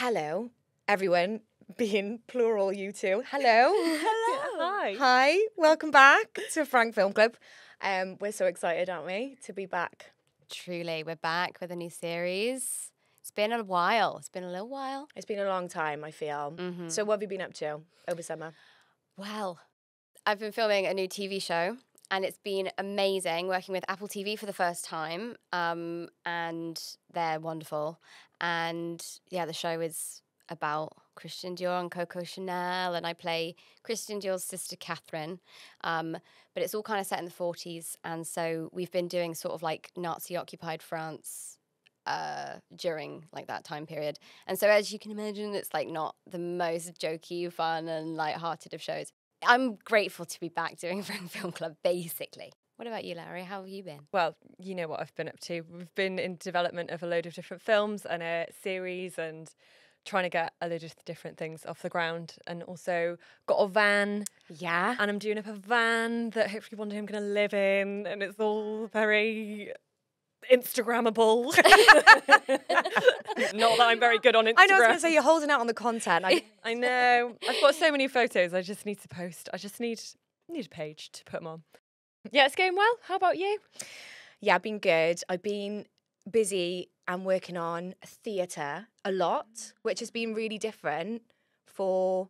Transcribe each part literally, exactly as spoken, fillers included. hello, everyone, being plural, you two. Hello. Hello. Hi. Hi. Welcome back to Frank Film Club. Um, we're so excited, aren't we, to be back? Truly, we're back with a new series. It's been a while. It's been a little while. It's been a long time, I feel. Mm-hmm. So what have you been up to over summer? Well, I've been filming a new T V show, and it's been amazing working with Apple T V for the first time. Um, and they're wonderful. And yeah, the show is about Christian Dior and Coco Chanel, and I play Christian Dior's sister Catherine, um, but it's all kind of set in the forties, and so we've been doing sort of like Nazi-occupied France uh, during like that time period, and so as you can imagine, it's like not the most jokey, fun, and light-hearted of shows. I'm grateful to be back doing Frank Film Club, basically. What about you, Larry? How have you been? Well, you know what I've been up to. We've been in development of a load of different films and a series, and trying to get a load of different things off the ground, and also got a van. Yeah. And I'm doing up a van that hopefully one day I'm going to live in, and it's all very Instagrammable. Not that I'm very good on Instagram. I know, I was going to say, you're holding out on the content. I, I know. I've got so many photos I just need to post. I just need, need a page to put them on. Yeah, it's going well. How about you? Yeah, I've been good. I've been busy. I'm working on theatre a lot, which has been really different for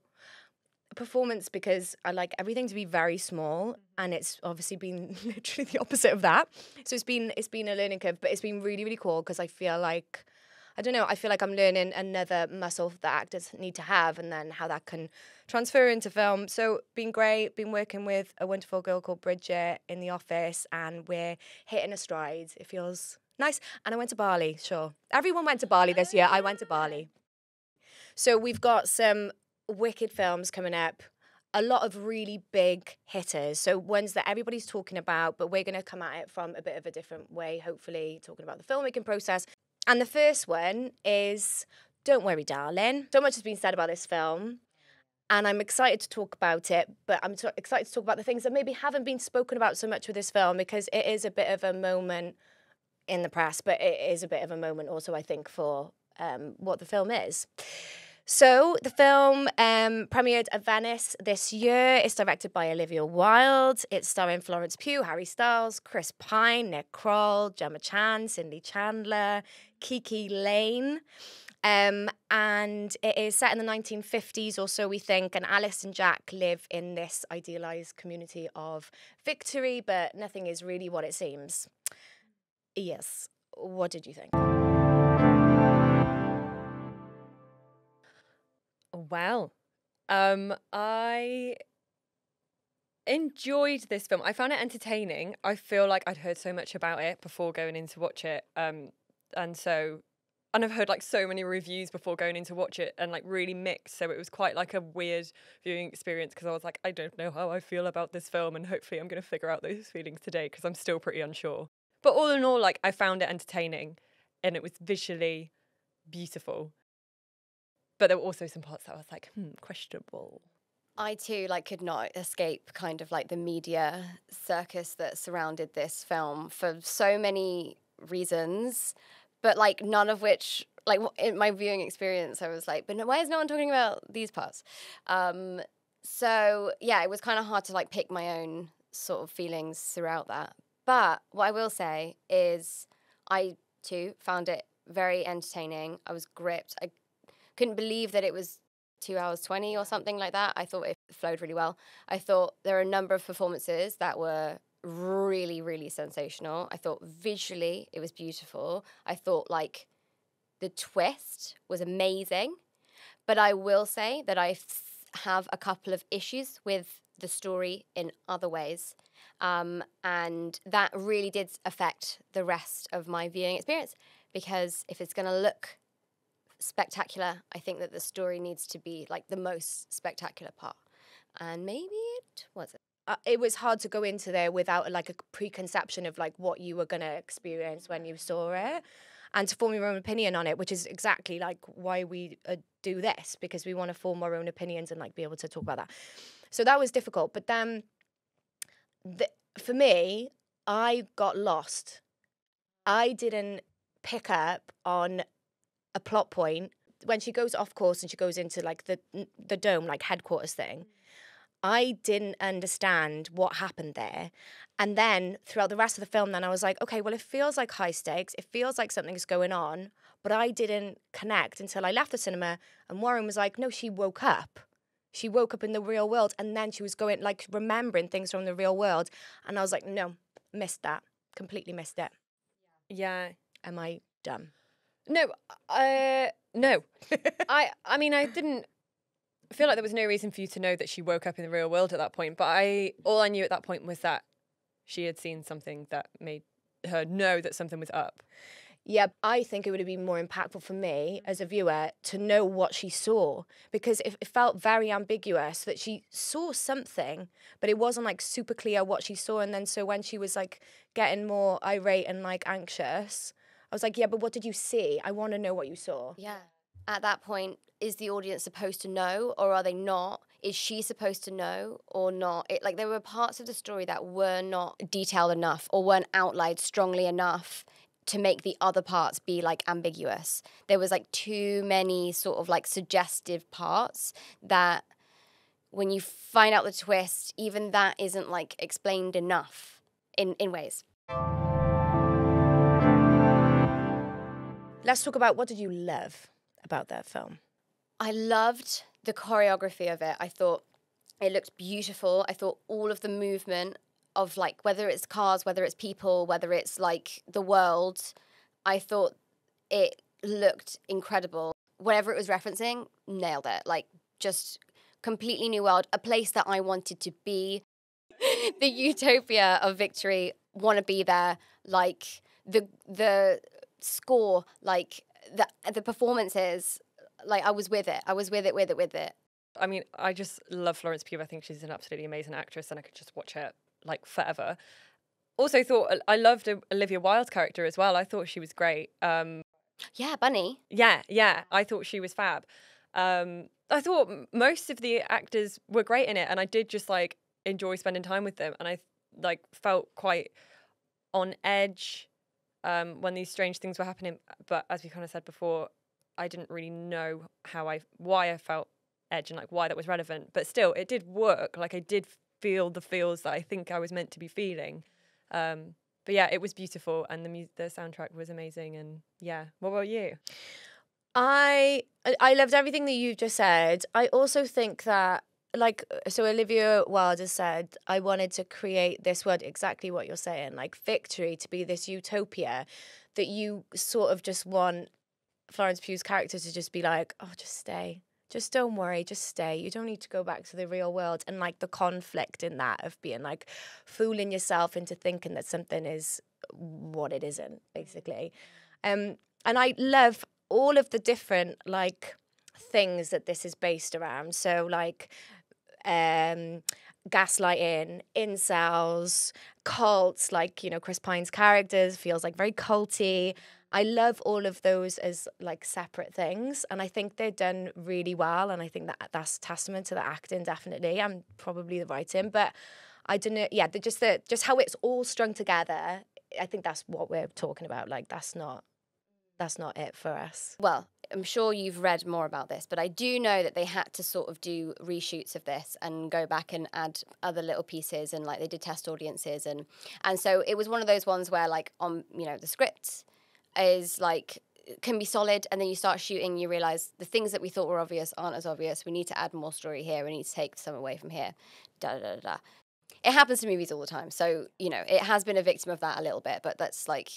performance, because I like everything to be very small, and it's obviously been literally the opposite of that. So it's been it's been a learning curve, but it's been really, really cool, because I feel like, I don't know, I feel like I'm learning another muscle that actors need to have, and then how that can transfer into film. So been great, been working with a wonderful girl called Bridget in the office, and we're hitting a stride. It feels nice. And I went to Bali, sure. Everyone went to Bali this year. I went to Bali. So we've got some wicked films coming up. A lot of really big hitters. So ones that everybody's talking about, but we're going to come at it from a bit of a different way, hopefully, talking about the filmmaking process. And the first one is Don't Worry Darling. So much has been said about this film, and I'm excited to talk about it, but I'm excited to talk about the things that maybe haven't been spoken about so much with this film, because it is a bit of a moment in the press, but it is a bit of a moment also, I think, for um, what the film is. So the film um, premiered at Venice this year. It's directed by Olivia Wilde. It's starring Florence Pugh, Harry Styles, Chris Pine, Nick Kroll, Gemma Chan, Sydney Chandler, Kiki Lane. Um, and it is set in the nineteen fifties or so, we think, and Alice and Jack live in this idealised community of victory, but nothing is really what it seems. Yes. What did you think? Well, um, I enjoyed this film. I found it entertaining. I feel like I'd heard so much about it before going in to watch it. Um, and so, and I've heard like so many reviews before going in to watch it, and like really mixed. So it was quite like a weird viewing experience, because I was like, I don't know how I feel about this film, and hopefully I'm going to figure out those feelings today, because I'm still pretty unsure. But all in all, like, I found it entertaining, and it was visually beautiful. But there were also some parts that I was like, hmm, questionable. I too, like, could not escape kind of like the media circus that surrounded this film for so many reasons, but like none of which, like in my viewing experience, I was like, but why is no one talking about these parts? Um, so yeah, it was kind of hard to like pick my own sort of feelings throughout that. But what I will say is I, too, found it very entertaining. I was gripped. I couldn't believe that it was two hours twenty or something like that. I thought it flowed really well. I thought there were a number of performances that were really, really sensational. I thought visually it was beautiful. I thought, like, the twist was amazing. But I will say that I have a couple of issues with the story in other ways. Um, and that really did affect the rest of my viewing experience, because if it's going to look spectacular, I think that the story needs to be like the most spectacular part. And maybe it wasn't. Uh, it was hard to go into there without like a preconception of like what you were going to experience when you saw it, and to form your own opinion on it, which is exactly like why we uh, do this, because we want to form our own opinions and like be able to talk about that. So that was difficult. But then The, for me, I got lost. I didn't pick up on a plot point when she goes off course and she goes into like the the dome, like headquarters thing, I didn't understand what happened there. And then throughout the rest of the film, then I was like, okay, well, it feels like high stakes. It feels like something's going on. But I didn't connect until I left the cinema. And Warren was like, no, she woke up. She woke up in the real world. And then she was going, like, remembering things from the real world. And I was like, no, missed that. Completely missed it. Yeah. Am I dumb? No. Uh, no. I, I mean, I didn't. I feel like there was no reason for you to know that she woke up in the real world at that point, but I all I knew at that point was that she had seen something that made her know that something was up. Yeah, I think it would have been more impactful for me as a viewer to know what she saw, because it, it felt very ambiguous that she saw something, but it wasn't like super clear what she saw. And then so when she was like getting more irate and like anxious, I was like, yeah, but what did you see? I want to know what you saw. Yeah. At that point, is the audience supposed to know or are they not? Is she supposed to know or not? It, like, there were parts of the story that were not detailed enough or weren't outlined strongly enough to make the other parts be, like, ambiguous. There was, like, too many sort of, like, suggestive parts that when you find out the twist, even that isn't, like, explained enough in, in ways. Let's talk about what did you love about that film? I loved the choreography of it. I thought it looked beautiful. I thought all of the movement of, like, whether it's cars, whether it's people, whether it's, like, the world, I thought it looked incredible. Whatever it was referencing, nailed it. Like, just completely new world, a place that I wanted to be. The utopia of Victory, want to be there. Like, the the score, like, the the performances, like, I was with it. I was with it, with it, with it. I mean, I just love Florence Pugh. I think she's an absolutely amazing actress and I could just watch her, like, forever. Also thought, I loved Olivia Wilde's character as well. I thought she was great. Um, yeah, Bunny. Yeah, yeah. I thought she was fab. Um, I thought most of the actors were great in it and I did just, like, enjoy spending time with them and I, like, felt quite on edge um, when these strange things were happening. But as we kind of said before, I didn't really know how I, why I felt edge and like why that was relevant. But still, it did work. Like I did feel the feels that I think I was meant to be feeling. Um, but yeah, it was beautiful. And the, mu the soundtrack was amazing. And yeah, what about you? I, I loved everything that you've just said. I also think that, like, so Olivia Wilde has said, I wanted to create this word, exactly what you're saying, like Victory, to be this utopia that you sort of just want Florence Pugh's character to just be like, oh, just stay. Just don't worry, just stay. You don't need to go back to the real world. And, like, the conflict in that of being, like, fooling yourself into thinking that something is what it isn't, basically. Um, and I love all of the different, like, things that this is based around. So, like, um, gaslighting, incels, cults, like, you know, Chris Pine's characters feels, like, very culty. I love all of those as, like, separate things. And I think they're done really well. And I think that that's testament to the acting, definitely. And probably the writing. But I don't know. Yeah, just, the, just how it's all strung together. I think that's what we're talking about. Like, that's not, that's not it for us. Well, I'm sure you've read more about this. But I do know that they had to sort of do reshoots of this and go back and add other little pieces. And, like, they did test audiences. And, and so it was one of those ones where, like, on, you know, the scripts is like can be solid, and then you start shooting, you realize the things that we thought were obvious aren't as obvious. We need to add more story here. We need to take some away from here. Da da da da. It happens to movies all the time, so you know it has been a victim of that a little bit. But that's like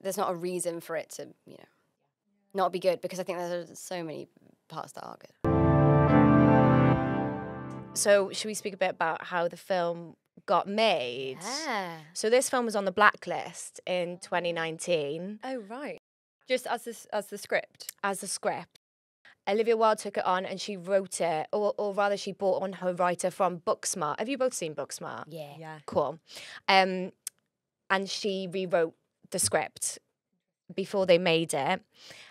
there's not a reason for it to you know not be good because I think there's so many parts that are good. So should we speak a bit about how the film got made? Yeah. So this film was on the blacklist in twenty nineteen. Oh, right. Just as this, as the script? As the script. Olivia Wilde took it on and she wrote it, or, or rather she brought on her writer from Booksmart. Have you both seen Booksmart? Yeah. Yeah. Cool. Um, and she rewrote the script before they made it.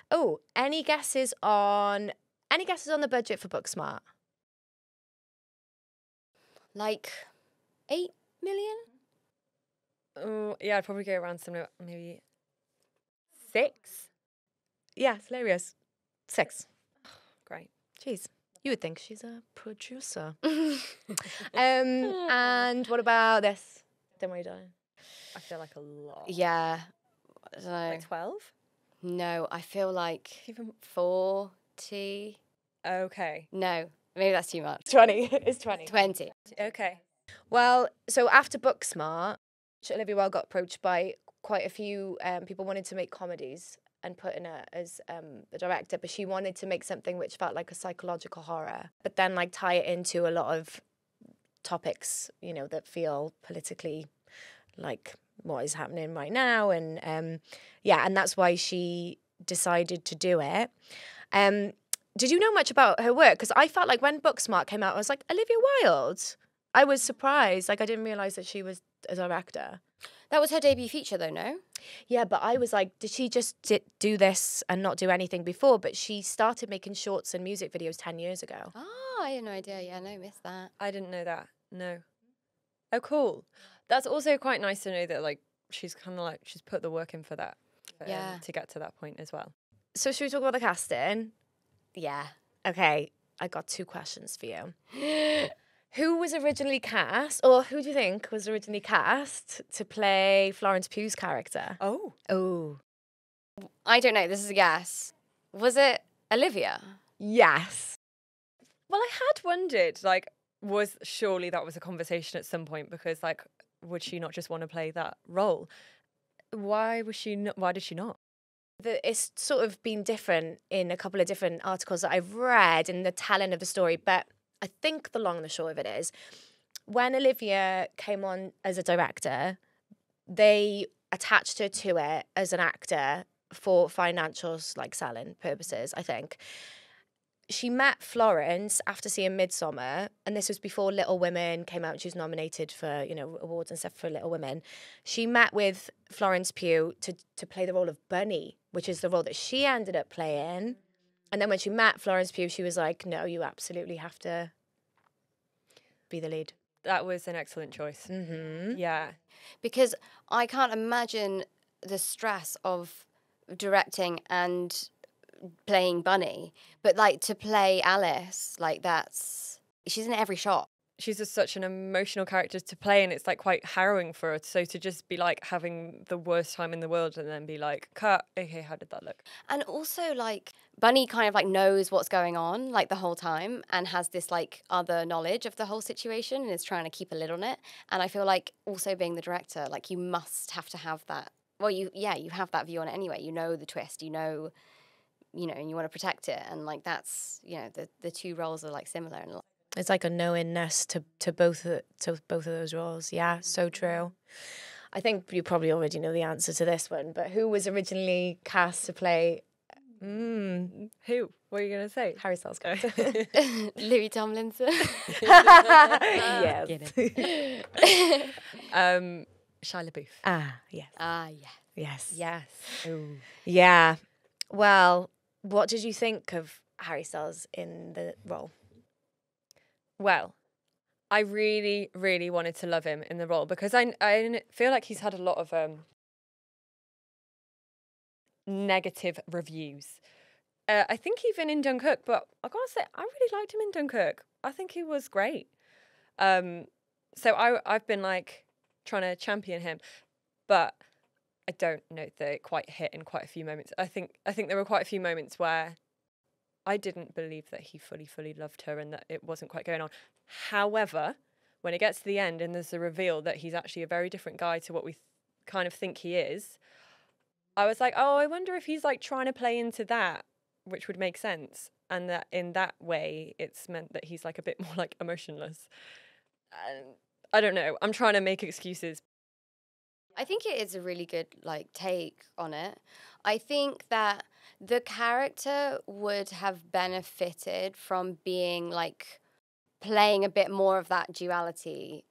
Oh, any guesses on, any guesses on the budget for Booksmart? Like... Eight million? Oh, yeah, I'd probably go around somewhere, maybe six? Yeah, it's hilarious. Six. Jeez. You would think she's a producer. um, and what about this? Don't Worry Darling. I feel like a lot. Yeah. I don't know. Like twelve? No, I feel like even forty. Okay. No, maybe that's too much. twenty. It's twenty. twenty. Okay. Well, so after Booksmart, Olivia Wilde got approached by quite a few um, people wanted to make comedies and put in her as um, the director, but she wanted to make something which felt like a psychological horror, but then like tie it into a lot of topics, you know, that feel politically like what is happening right now. And um, yeah, and that's why she decided to do it. Um, did you know much about her work? Because I felt like when Booksmart came out, I was like, Olivia Wilde. I was surprised. Like, I didn't realise that she was a director. That was her debut feature, though, no? Yeah, but I was like, did she just do this and not do anything before? But she started making shorts and music videos ten years ago. Oh, I had no idea. Yeah, no, missed that. I didn't know that, no. Oh, cool. That's also quite nice to know that, like, she's kind of like, she's put the work in for that. For, yeah. Um, to get to that point as well. So should we talk about the casting? Yeah. Okay, I got two questions for you. Who was originally cast, or who do you think was originally cast to play Florence Pugh's character? Oh. Oh. I don't know. This is a guess. Was it Olivia? Yes. Well, I had wondered, like, was surely that was a conversation at some point because, like, would she not just want to play that role? Why was she not, why did she not? The, it's sort of been different in a couple of different articles that I've read in the telling of the story, but I think the long and the short of it is, when Olivia came on as a director, they attached her to it as an actor for financials, like selling purposes, I think. She met Florence after seeing Midsommar, and this was before Little Women came out. She was nominated for, you know, awards and stuff for Little Women. She met with Florence Pugh to, to play the role of Bunny, which is the role that she ended up playing. And then when she met Florence Pugh, she was like, no, you absolutely have to be the lead. That was an excellent choice. Mm-hmm. Yeah. Because I can't imagine the stress of directing and playing Bunny. But, like, to play Alice, like, that's... She's in every shot. She's just such an emotional character to play, and it's, like, quite harrowing for her. So to just be, like, having the worst time in the world and then be like, cut, okay, how did that look? And also, like... Bunny kind of like knows what's going on like the whole time and has this like other knowledge of the whole situation and is trying to keep a lid on it. And I feel like also being the director, like you must have to have that. Well, you yeah, you have that view on it anyway. You know the twist, you know, you know, and you want to protect it. And like that's, you know, the, the two roles are like similar. And it's like a knowingness to to both of, to both of those roles. Yeah, so true. I think you probably already know the answer to this one, but who was originally cast to play? Mm. Who? What are you going to say? Harry Styles. Louis Tomlinson. Yeah. um, Shia LaBeouf. Ah, yes. Ah, yes. Yes. Yes. Ooh. Yeah. Well, what did you think of Harry Styles in the role? Well, I really, really wanted to love him in the role because I, I feel like he's had a lot of... um. negative reviews. Uh, I think even in Dunkirk, but I gotta say, I really liked him in Dunkirk. I think he was great. Um, so I, I've been like trying to champion him, but I don't know that it quite hit in quite a few moments. I think I think there were quite a few moments where I didn't believe that he fully, fully loved her and that it wasn't quite going on. However, when it gets to the end and there's a reveal that he's actually a very different guy to what we th- kind of think he is, I was like, oh, I wonder if he's like trying to play into that, which would make sense. And that in that way, it's meant that he's like a bit more like emotionless. And I don't know. I'm trying to make excuses. I think it is a really good like take on it. I think that the character would have benefited from being like playing a bit more of that duality,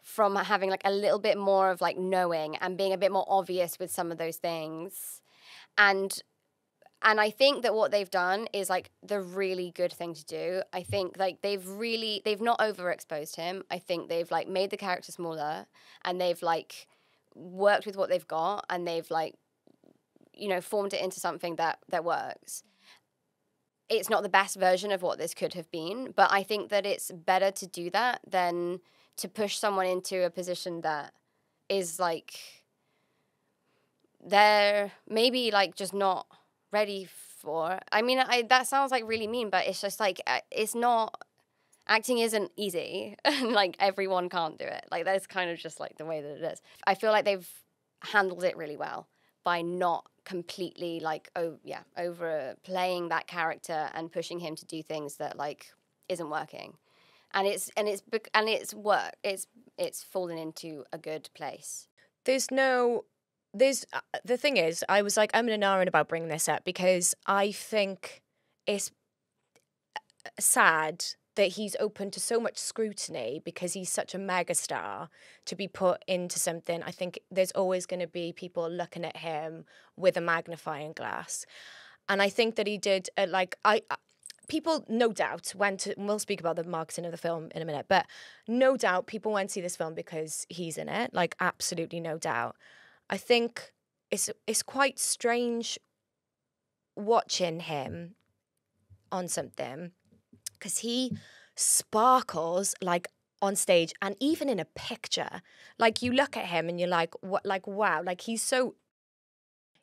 from having like a little bit more of like knowing and being a bit more obvious with some of those things. And and I think that what they've done is like the really good thing to do. I think like they've really, they've not overexposed him. I think they've like made the character smaller and they've like worked with what they've got and they've like, you know, formed it into something that that works. it's not the best version of what this could have been, but I think that it's better to do that than to push someone into a position that is like they're maybe like just not ready for. I mean, I that sounds like really mean, but it's just like it's not. Acting isn't easy, and like everyone can't do it. Like that's kind of just like the way that it is. I feel like they've handled it really well by not completely like oh yeah overplaying that character and pushing him to do things that like isn't working, and it's and it's and it's work. It's it's fallen into a good place. There's no there's uh, the thing is I was like I'm in an iron about bringing this up because I think it's sad that he's open to so much scrutiny because he's such a megastar to be put into something. I think there's always going to be people looking at him with a magnifying glass. And I think that he did, uh, like, I, I people, no doubt, went to, and we'll speak about the marketing of the film in a minute, but no doubt people went to see this film because he's in it, like, absolutely no doubt. I think it's it's quite strange watching him on something because he sparkles like on stage and even in a picture. Like you look at him and you're like, what? Like, wow, like he's so,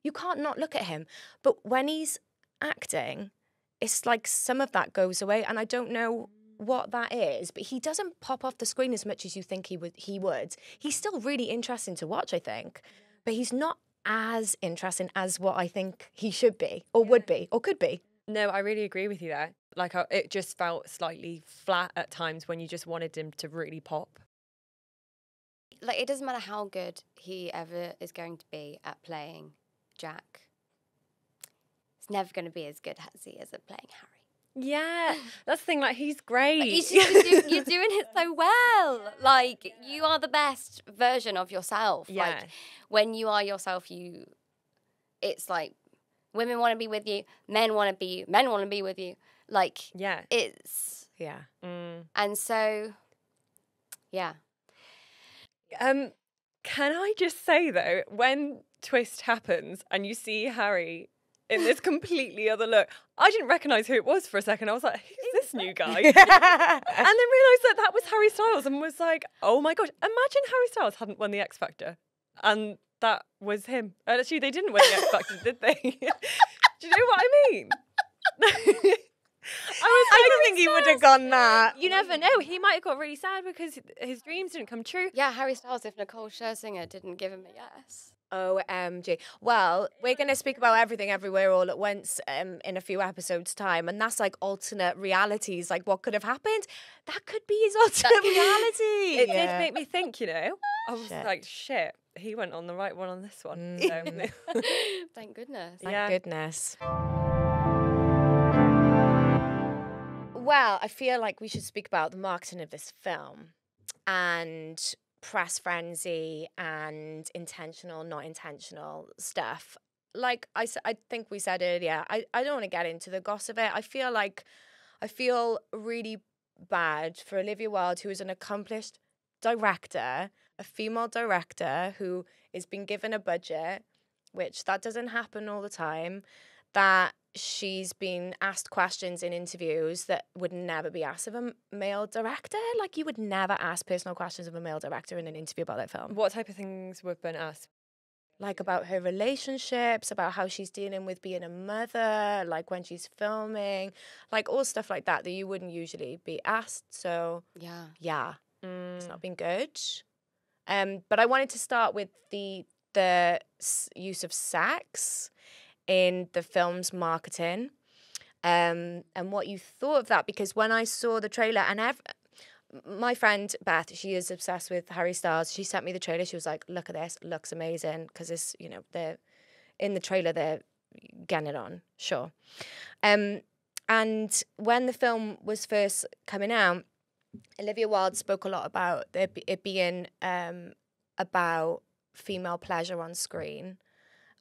you can't not look at him. But when he's acting, it's like some of that goes away. And I don't know what that is, but he doesn't pop off the screen as much as you think he would. He would. He's still really interesting to watch, I think, but he's not as interesting as what I think he should be or would be or could be. No, I really agree with you there. Like, it just felt slightly flat at times when you just wanted him to really pop. Like, it doesn't matter how good he ever is going to be at playing Jack. It's never going to be as good as he is at playing Harry. Yeah, that's the thing, like, he's great. Like, he's just, you're, do, you're doing it so well. Like, yeah. You are the best version of yourself. Yeah. Like, when you are yourself, you... It's like... Women want to be with you. Men want to be. Men want to be with you. Like, yeah, it's yeah. Mm. And so, yeah. Um, can I just say though, when twist happens and you see Harry in this completely other look, I didn't recognise who it was for a second. I was like, who's this new guy? And then realised that that was Harry Styles and was like, oh my gosh! Imagine Harry Styles hadn't won the X Factor, and. That was him. Actually, they didn't win the X Factor, did they? Do you know what I mean? I, was like, I don't think he would have gone that. You never know. He might have got really sad because his dreams didn't come true. Yeah, Harry Styles, if Nicole Scherzinger didn't give him a yes. O M G. Well, we're going to speak about Everything Everywhere All at Once um, in a few episodes' time, and that's like alternate realities, like what could have happened. That could be his alternate reality. It yeah. did make me think, you know. I was shit. like, shit. He went on the right one on this one. Mm. So. Thank goodness. Thank yeah. goodness. Well, I feel like we should speak about the marketing of this film and press frenzy and intentional, not intentional stuff. Like I, I think we said earlier, I, I don't want to get into the gossip of it. I feel like I feel really bad for Olivia Wilde, who is an accomplished director, a female director who has been given a budget, which that doesn't happen all the time, that she's been asked questions in interviews that would never be asked of a male director. Like, you would never ask personal questions of a male director in an interview about their film. What type of things would have been asked? Like, about her relationships, about how she's dealing with being a mother, like, when she's filming, like, all stuff like that that you wouldn't usually be asked. So, yeah, yeah, mm. It's not been good. Um, but I wanted to start with the the s use of sex in the film's marketing, um, and what you thought of that. Because when I saw the trailer, and I've, my friend Beth, she is obsessed with Harry Styles. She sent me the trailer. She was like, "Look at this, looks amazing." Because this, you know, they're in the trailer, they're getting it on, sure. Um, and when the film was first coming out, Olivia Wilde spoke a lot about it being um, about female pleasure on screen,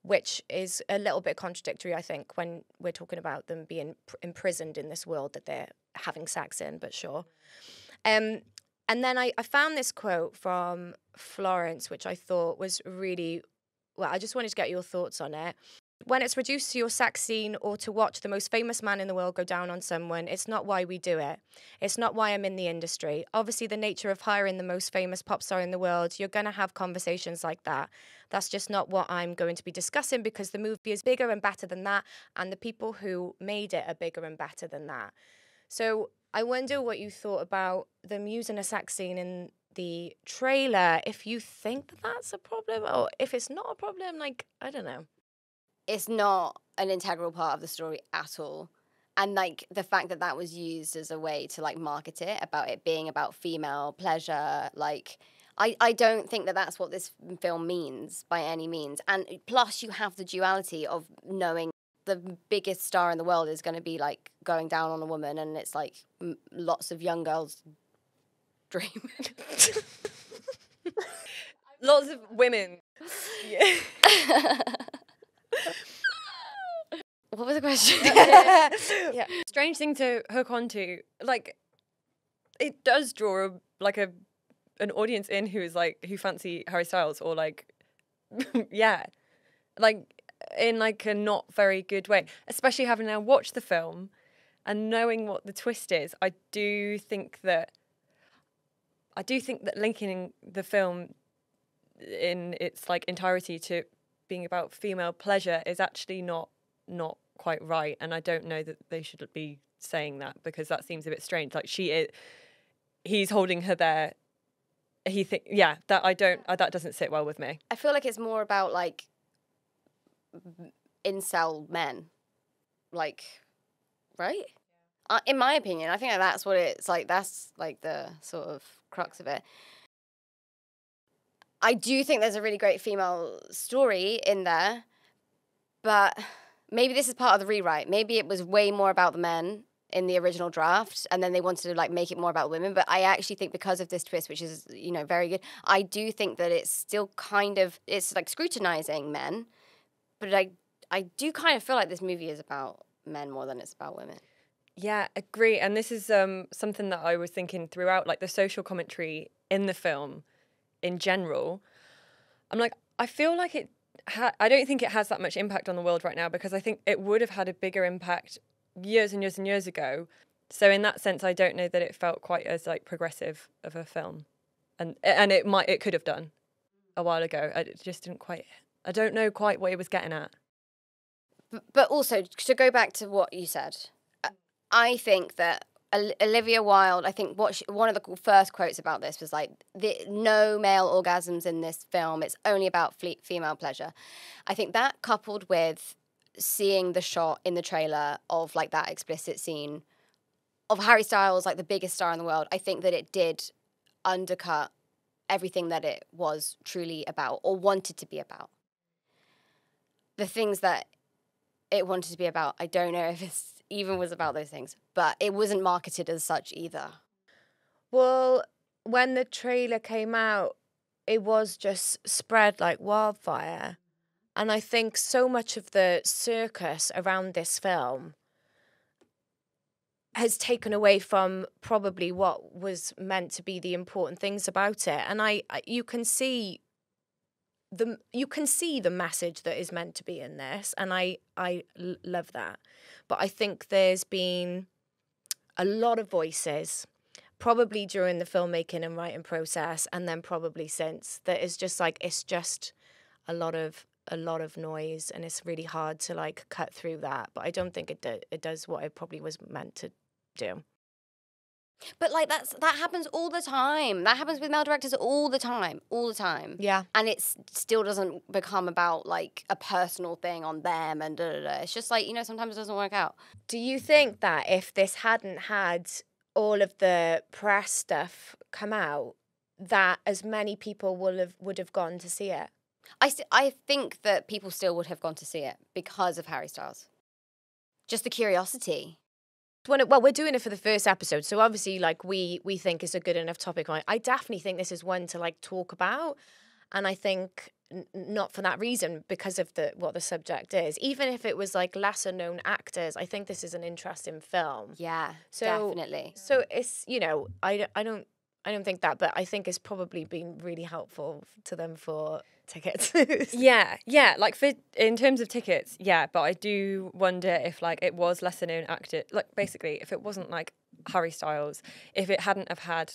which is a little bit contradictory, I think, when we're talking about them being pr imprisoned in this world that they're having sex in, but sure. Um, and then I, I found this quote from Florence, which I thought was really, well, I just wanted to get your thoughts on it. when it's reduced to your sex scene or to watch the most famous man in the world go down on someone, it's not why we do it. It's not why I'm in the industry. Obviously, the nature of hiring the most famous pop star in the world, you're going to have conversations like that. That's just not what I'm going to be discussing, because the movie is bigger and better than that, and the people who made it are bigger and better than that. So I wonder what you thought about them using a sex scene in the trailer, if you think that that's a problem, or if it's not a problem, like, I don't know. It's not an integral part of the story at all. And, like, the fact that that was used as a way to, like, market it, about it being about female pleasure, like, I, I don't think that that's what this film means by any means. And plus, you have the duality of knowing the biggest star in the world is going to be, like, going down on a woman, and it's, like, m lots of young girls dream. Lots of women. Yeah. What was the question? Yeah. Yeah. Strange thing to hook onto. Like, it does draw a, like a an audience in who is like who fancy Harry Styles or like yeah, like in like a not very good way. Especially having now watched the film and knowing what the twist is, I do think that I do think that linking the film in its like entirety to being about female pleasure is actually not not quite right, and I don't know that they should be saying that, because that seems a bit strange. Like, she is, he's holding her there. He think yeah that I don't uh, that doesn't sit well with me. I feel like it's more about like incel men, like, right? Uh, in my opinion, I think that that's what it's like. That's like the sort of crux of it. I do think there's a really great female story in there, but maybe this is part of the rewrite. Maybe it was way more about the men in the original draft, and then they wanted to like make it more about women. But I actually think because of this twist, which is, you know, very good, I do think that it's still kind of, it's like scrutinizing men, but I I do kind of feel like this movie is about men more than it's about women. Yeah, agree. And this is um, something that I was thinking throughout, like the social commentary in the film in general. I'm like, I feel like it, ha I don't think it has that much impact on the world right now, because I think it would have had a bigger impact years and years and years ago. So in that sense, I don't know that it felt quite as like progressive of a film. And and it might, it could have done a while ago. I just didn't quite, I don't know quite what it was getting at. But also, to go back to what you said, I think that Olivia Wilde, I think what she, one of the first quotes about this was like, the, no male orgasms in this film, it's only about fle female pleasure. I think that, coupled with seeing the shot in the trailer of like that explicit scene of Harry Styles, like the biggest star in the world, I think that it did undercut everything that it was truly about or wanted to be about. The things that it wanted to be about, I don't know if it's even was about those things, but it wasn't marketed as such either. Well, when the trailer came out, it was just spread like wildfire. And I think so much of the circus around this film has taken away from probably what was meant to be the important things about it. And I, you can see The, you can see the message that is meant to be in this, and I, I love that. But I think there's been a lot of voices, probably during the filmmaking and writing process, and then probably since, that is just like, it's just a lot of a lot of noise, and it's really hard to like cut through that. But I don't think it do, it does what it probably was meant to do. But like that's that happens all the time. That happens with male directors all the time, all the time. Yeah. And it still doesn't become about like a personal thing on them and da da da. It's just like, you know, sometimes it doesn't work out. Do you think that if this hadn't had all of the press stuff come out, that as many people will have would have gone to see it? I st I think that people still would have gone to see it because of Harry Styles. Just the curiosity. When it, well, we're doing it for the first episode, so obviously, like, we we think it's a good enough topic. I, I definitely think this is one to, like, talk about, and I think n not for that reason, because of the what the subject is. Even if it was, like, lesser-known actors, I think this is an interesting film. Yeah, so, definitely. So it's, you know, I, I, don't, I don't think that, but I think it's probably been really helpful to them for tickets. yeah, yeah. Like for in terms of tickets, yeah. But I do wonder if like it was lesser known actor. Like basically, if it wasn't like Harry Styles, if it hadn't have had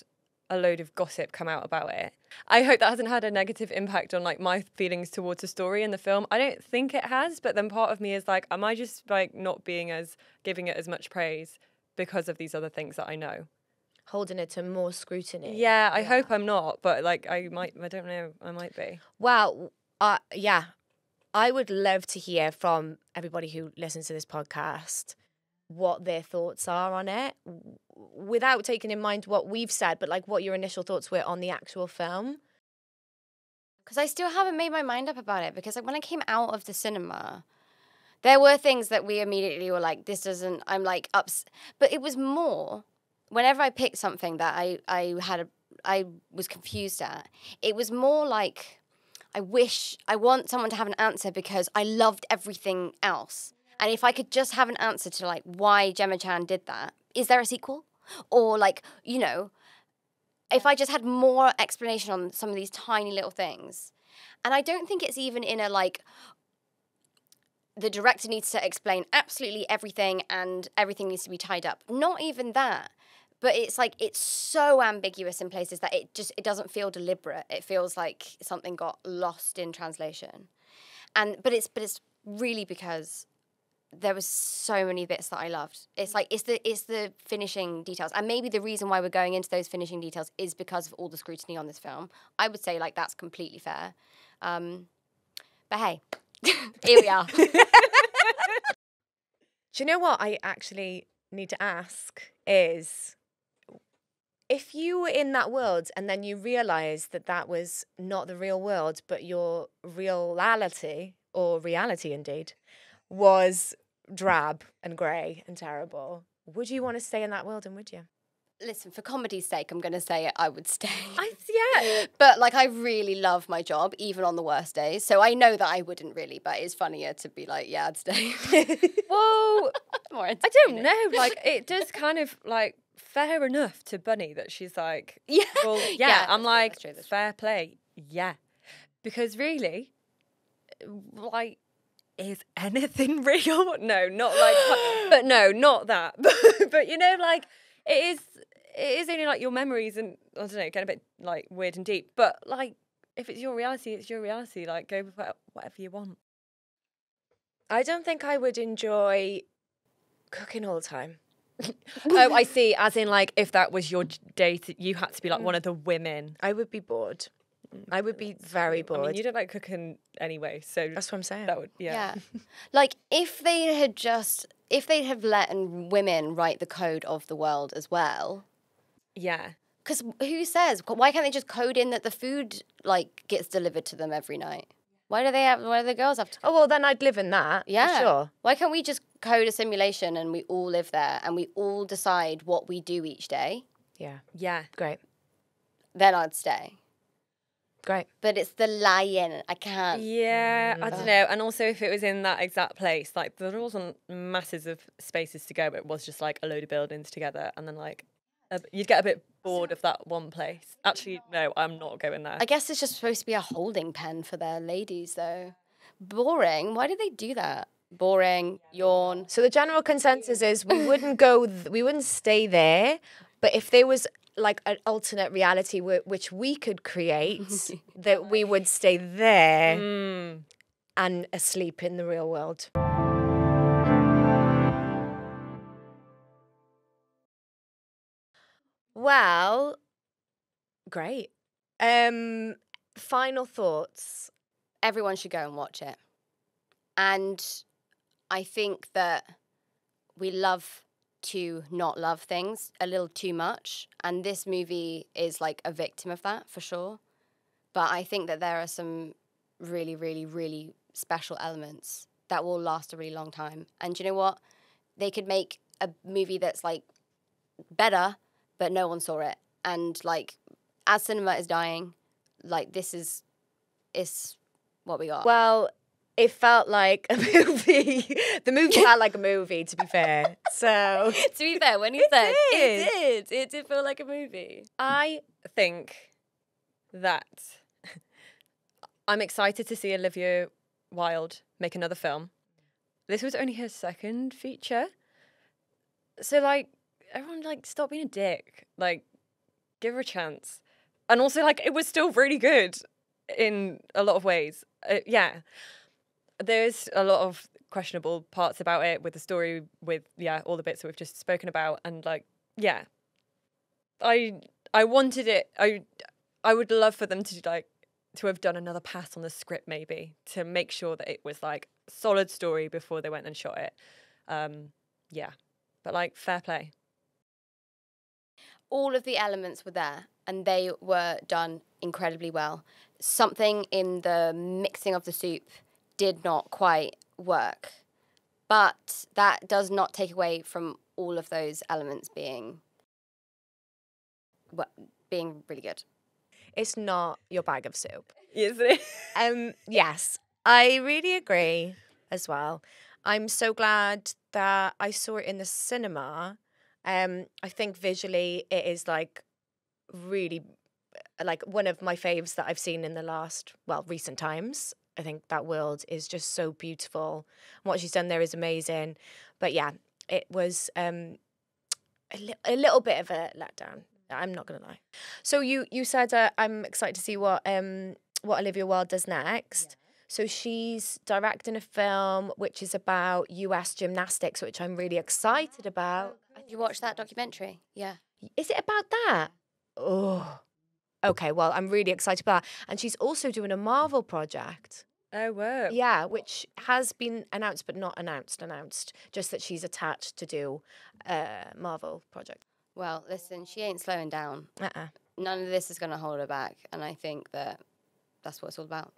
a load of gossip come out about it. I hope that hasn't had a negative impact on like my feelings towards the story and the film. I don't think it has, but then part of me is like, am I just like not being as giving it as much praise because of these other things that I know? Holding it to more scrutiny. Yeah, I yeah. hope I'm not, but like I might, I don't know, I might be. Well, uh, yeah, I would love to hear from everybody who listens to this podcast what their thoughts are on it, without taking in mind what we've said, but like what your initial thoughts were on the actual film. Because I still haven't made my mind up about it, because like when I came out of the cinema, there were things that we immediately were like, this doesn't, I'm like ups, but it was more, whenever I picked something that I, I had, a, I was confused at, it was more like, I wish, I want someone to have an answer because I loved everything else. And if I could just have an answer to, like, why Gemma Chan did that, is there a sequel? Or, like, you know, if I just had more explanation on some of these tiny little things. And I don't think it's even in a, like, the director needs to explain absolutely everything and everything needs to be tied up. Not even that. But it's, like, it's so ambiguous in places that it just, it doesn't feel deliberate. It feels like something got lost in translation. And, but it's, but it's really because there was so many bits that I loved. It's like, it's the it's the finishing details. And maybe the reason why we're going into those finishing details is because of all the scrutiny on this film. I would say, like, that's completely fair. Um, but hey, here we are. Do you know what I actually need to ask is, if you were in that world and then you realised that that was not the real world, but your reality, or reality indeed, was drab and grey and terrible, would you want to stay in that world and would you? Listen, for comedy's sake, I'm going to say it, I would stay. I, yeah. But, like, I really love my job, even on the worst days. So I know that I wouldn't really, but it's funnier to be like, yeah, I'd stay. Whoa. More I don't know. Like, it does kind of, like, fair enough to Bunny that she's like, yeah, well, yeah. yeah I'm like, that's true, that's true. Fair play. Yeah. Because really, like, is anything real? No, not like, but no, not that. But, you know, like, it is it is only, like, your memories and, I don't know, get a bit, like, weird and deep. But, like, if it's your reality, it's your reality. Like, go with whatever you want. I don't think I would enjoy cooking all the time. Oh, I see. As in, like, if that was your day, to, you had to be, like, mm. one of the women. I would be bored. I would be very bored. I mean, you don't like cooking anyway, so that's what I'm saying. That would, yeah. yeah. Like, if they had just, if they had let women write the code of the world as well. Yeah. Because who says? Why can't they just code in that the food, like, gets delivered to them every night? Why do they have? Why do the girls have to? Oh well, then I'd live in that. Yeah, for sure. Why can't we just code a simulation and we all live there and we all decide what we do each day? Yeah. Yeah. Great. Then I'd stay. Great. But it's the lion. I can't. Yeah, I don't know. And also, if it was in that exact place, like, there wasn't masses of spaces to go, but it was just, like, a load of buildings together. And then, like, a, you'd get a bit bored of that one place. Actually, no, I'm not going there. I guess it's just supposed to be a holding pen for their ladies, though. Boring. Why did they do that? Boring. Yawn. So the general consensus is we wouldn't go, th we wouldn't stay there. But if there was, like, an alternate reality which we could create, that we would stay there mm. and asleep in the real world. Well, great. Um, final thoughts. Everyone should go and watch it. And I think that we love to not love things a little too much, and this movie is, like, a victim of that for sure, but I think that there are some really really really special elements that will last a really long time. And do you know what, they could make a movie that's, like, better, but no one saw it. And, like, as cinema is dying, like, this is is what we got. Well, it felt like a movie. The movie felt like a movie, to be fair. So to be fair, when he it said did. it did, it did feel like a movie. I think that I'm excited to see Olivia Wilde make another film. This was only her second feature. So, like, everyone, like, stop being a dick. Like, give her a chance. And also, like, it was still really good in a lot of ways. Uh, yeah. There's a lot of questionable parts about it with the story, with, yeah, all the bits that we've just spoken about. And, like, yeah. I I wanted it. I I would love for them to, like, to have done another pass on the script, maybe, to make sure that it was, like, solid story before they went and shot it. Um, yeah. But, like, fair play. All of the elements were there, and they were done incredibly well. Something in the mixing of the soup did not quite work. But that does not take away from all of those elements being, well, being really good. It's not your bag of soup. Is it? um, yes, I really agree as well. I'm so glad that I saw it in the cinema. Um, I think visually it is, like, really, like, one of my faves that I've seen in the last, well, recent times. I think that world is just so beautiful. And what she's done there is amazing. But, yeah, it was um, a, li a little bit of a letdown. I'm not going to lie. So you, you said uh, I'm excited to see what um, what Olivia Wilde does next. Yeah. So she's directing a film which is about U S gymnastics, which I'm really excited about. You watched that documentary? Yeah. Is it about that? Oh. Okay, well, I'm really excited about that. And she's also doing a Marvel project. Oh, wow. Yeah, which has been announced but not announced, announced. Just that she's attached to do a Marvel project. Well, listen, she ain't slowing down. Uh-uh. None of this is going to hold her back. And I think that that's what it's all about.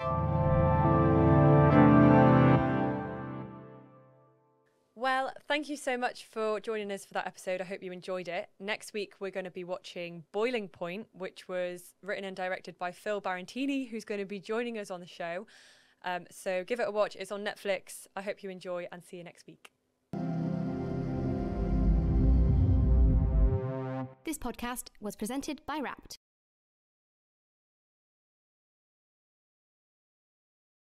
Well, thank you so much for joining us for that episode. I hope you enjoyed it. Next week, we're going to be watching Boiling Point, which was written and directed by Phil Barantini, who's going to be joining us on the show. Um, so give it a watch. It's on Netflix. I hope you enjoy, and see you next week. This podcast was presented by Wrapped.